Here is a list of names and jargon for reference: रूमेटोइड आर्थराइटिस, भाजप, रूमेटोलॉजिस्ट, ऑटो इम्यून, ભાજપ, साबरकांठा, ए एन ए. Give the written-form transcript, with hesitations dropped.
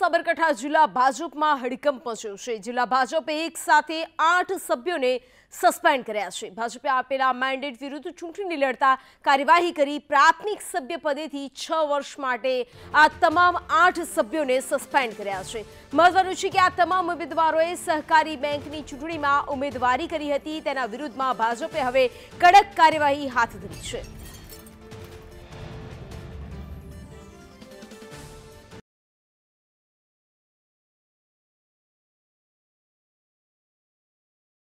साबरकांठा जिला भाजप में हड़कंप मच्यो छे। जिला भाजपे एक साथ 8 सभ्यों ने सस्पेन्ड कर्या छे। भाजपे आपेला मेन्डेट विरुद्ध चूंटणी लड़ता कार्यवाही करी प्राथमिक सभ्य पदेथी 6 वर्ष माटे आ तमाम 8 सभ्यों ने सस्पेन्ड कर्या छे। महत्वनुं छे के आ तमाम उम्मीदवारोए सहकारी बेंकनी चूंटणीमां उमेदवारी करी हती, तेना विरुद्धमां भाजपे हवे कड़क कार्यवाही हाथ धरी छे।